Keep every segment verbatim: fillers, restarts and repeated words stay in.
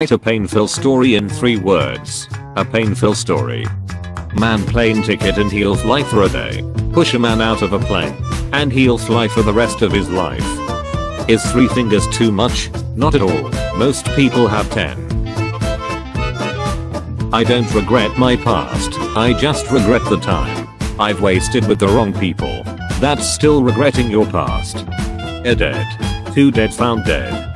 A painful story in three words. A painful story. Man plane ticket and he'll fly for a day. Push a man out of a plane, and he'll fly for the rest of his life. Is three fingers too much? Not at all. Most people have ten. I don't regret my past, I just regret the time I've wasted with the wrong people. That's still regretting your past. A dead. Two dead found dead.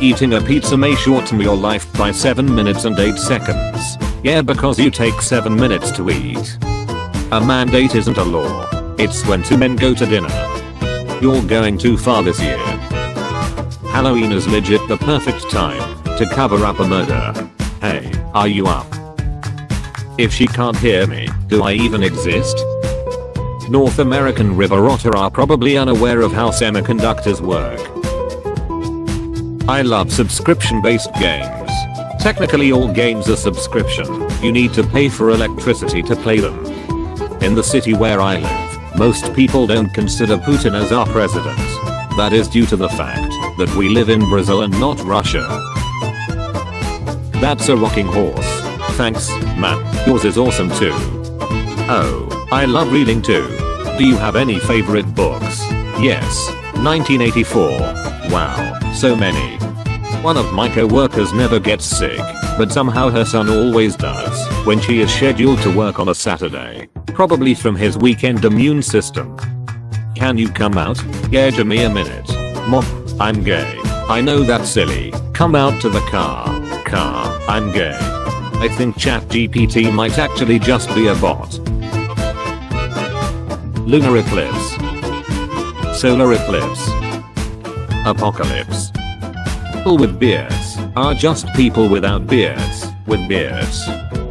Eating a pizza may shorten your life by seven minutes and eight seconds. Yeah, because you take seven minutes to eat. A mandate isn't a law. It's when two men go to dinner. You're going too far this year. Halloween is legit the perfect time to cover up a murder. Hey, are you up? If she can't hear me, do I even exist? North American river otter are probably unaware of how semiconductors work. I love subscription-based games. Technically all games are subscription. You need to pay for electricity to play them. In the city where I live, most people don't consider Putin as our president. That is due to the fact that we live in Brazil and not Russia. That's a rocking horse. Thanks, man. Yours is awesome too. Oh, I love reading too. Do you have any favorite books? Yes, nineteen eighty-four. Wow. So many. One of my co-workers never gets sick, but somehow her son always does when she is scheduled to work on a Saturday, probably from his weekend immune system. Can you come out? Yeah, give me a minute. Mom, I'm gay. I know that's silly. Come out to the car. Car, I'm gay. I think ChatGPT might actually just be a bot. Lunar eclipse. Solar eclipse. Apocalypse. People with beards are just people without beards with beards.